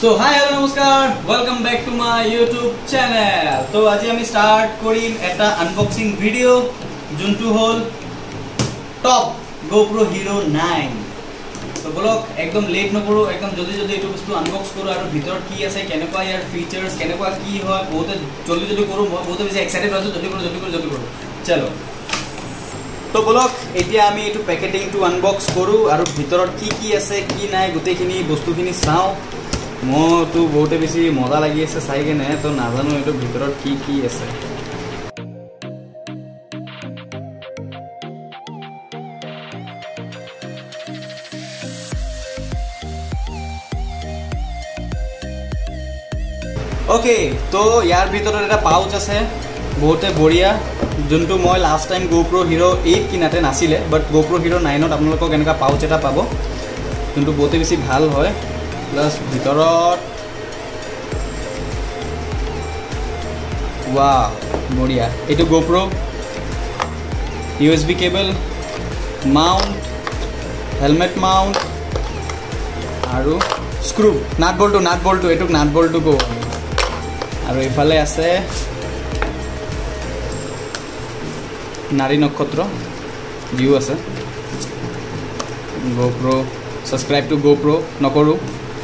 सो hi hello नमस्कार welcome back to my YouTube channel. तो आज हम स्टार्ट करीम एक अनबॉक्सिंग वीडियो जो हल टप गोप्रो हिरो 9। तो बोलक एकदम लेट नकरो एकदम जल्दी जल्दी ये बस्तु अनबॉक्स करो और भर की आसे केनेकुआ यार फीचर्स केनेकुआ की है बहुत जल्दी जल्दी करो। मैं बहुत बेसि एक्साइटेड आछो। जल्दी करो चलो। तो बोलक एतिया आमी एटु पैकेटिंग टू अनबॉक्स करूँ और भीतर की आसे की ना गोटेखिनि बस्तुखिनि चाओ। मोर तो बहुत बेसि मजा लगी आछे चाइ केने। तो नाजानो एटु भीतर की आछे। ओके तो यार भीतर एटा पाउच आछे बहुते बढ़िया जो मैं लास्ट टाइम गोप्रो हिरो 8 किनाते नासिले बट गोप्रो हिरो 9 आपलोक एनेका पाउच एटा पाबो जो बहुते बेसि भाल है। प्लस भर बढ़िया ये GoPro USB cable mount helmet mount और स्क्रू नाट बोल्ट ये नाट बोल्ट कौ और इफाले आसे नारी नक्षत्र व्यू आसे गोप्रो सब्सक्राइब टू गोप्रो नकरो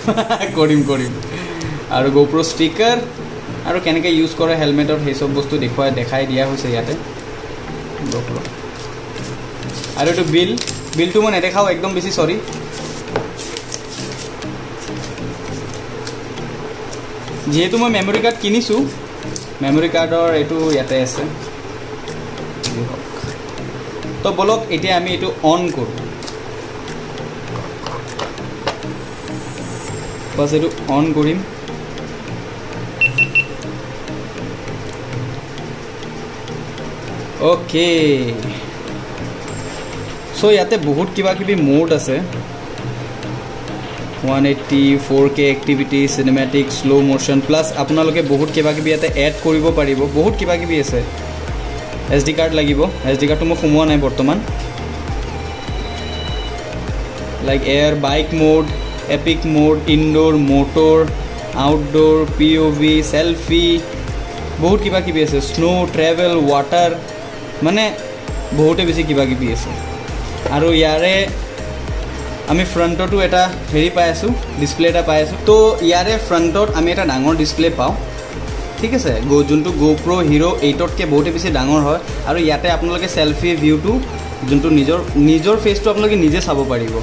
और गोप्रो स्टिकर और केनेके यूज करे हेलमेट हे सब बस्तु देखाई दिया इते गोप्रो और ये बिल तो मैं नेदेखाओ एकदम बेसि सॉरी। जेहेतु मैं मेमोरी कार्ड किनिसु मेमोरी कार्डर यू इते आसे। तो बोलक एटिया आमी एटु ऑन करूँ बस एटु ऑन करिम। ओके सो इते बहुत किबा किबि मोड आछे 180 4K activity cinematic slow motion plus आपनालोके बहुत किबा किबि इते एड करिब पारिब बहुत किबा किबि आछे। SD कार्ड लगे SD कार्ड तो मैं सोमोआ ना बर्तमान like air bike mode epic mode indoor motor outdoor POV selfie बहुत किबा किबि आछे स्नो ट्रेवल वाटर माने बहुते बेसि किबा किबि आछे। और यारे आमी फ्रंटतो एटा हेरि पाई आसु डिसप्ले एटा पाई आसु। तो यारे फ्रंटत आमी एटा डांगर डिसप्ले पाओ ठीक है जो गोप्रो हिरो 8 के बहुत बेसि डांगर है और इते आपन सेल्फी व्यू तो जो निजर फेस तो आपन निजे चाब पारिब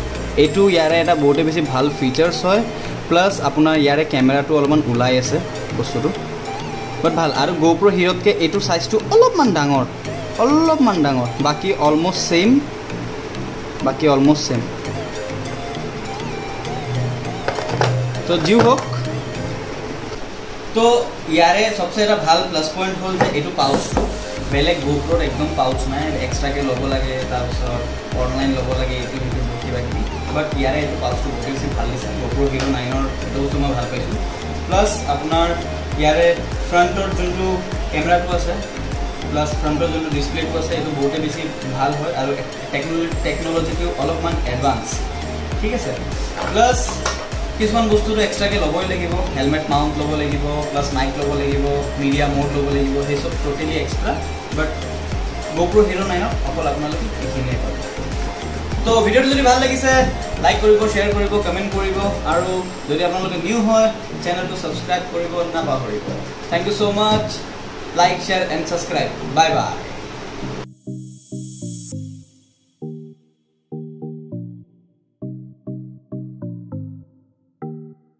यू यारे एटा बहुत बेसि भल फीचार्स है। प्लस अपना यारे कैमेरा तो अलग ऊल् बस्तु बट भल और गोप्रो हिरो के यू साइज तो अलग डांगर बाकी अलमोस्ट सेम। तो जी हम तो यारे सबसे एटा भाल प्लस पॉइंट हल यू पाउच तो बेलेग गोप्रो एकदम पाउच ना एक्सट्रा के लो लगे तारपत अनलाइन लो लगे क्या कि बट यारे पाउच तो बहुत बेसि भल दिशा गोप्रो हिरो 9 बस मैं भल पाई। प्लस अपनार यारे फ्रंटर जो कैमेरा तो आसे प्लस फ्रंटर जो डिसप्ले तो आसे यू बहुत बेसि भल है और टेक्नोलॉजी अलग एडवांस ठीक है। प्लस किसान बस्तु तो एक्सट्रा के लगे लगे हेलमेट माउंट लो लगे प्लस माइक लो लगे मीडिया मोड लो लगे ये सब totally extra but GoPro hero 9 अकल अपने पा। तो भिडियो जो भल लगे लाइक शेयर कमेंट और जो अपने न्यू है चैनल तो सब्सक्राइब ना पाहरिब। Thank you so much like share and subscribe bye bye.